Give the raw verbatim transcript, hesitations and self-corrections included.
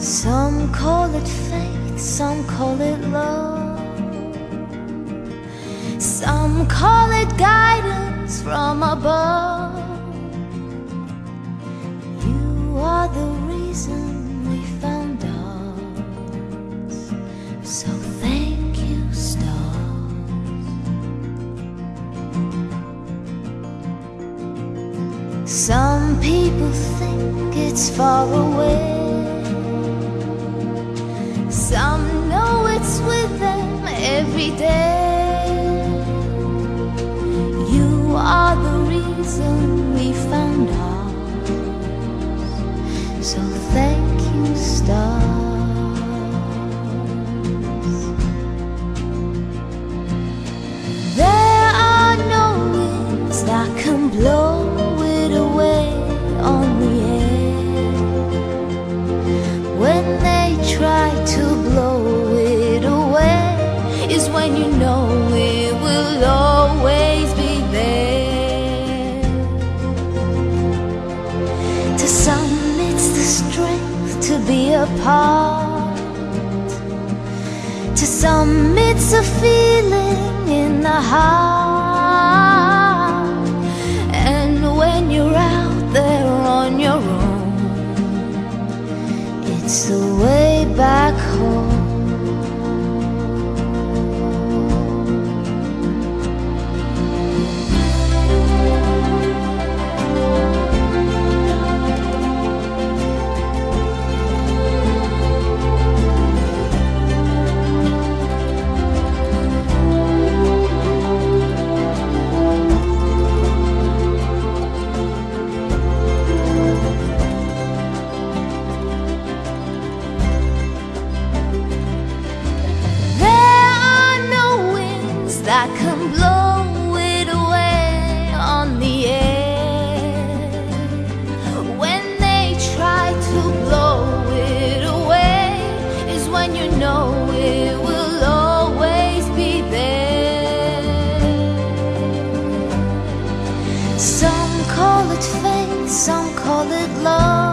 Some call it faith, some call it love, some call it guidance from above. You are the reason we found ours, so thank you, stars. Some people think it's far away, some know it's with them every day. You are the reason we found ours, so thank you, stars. There are no winds that can blow it away on the air. When they try to blow it away is when you know it will always be there. To some it's the strength to be apart, to some it's a feeling in the heart. And when you're out there on your own, it's the way back home. That can blow it away on the air. When they try to blow it away is when you know it will always be there. Some call it faith, some call it love,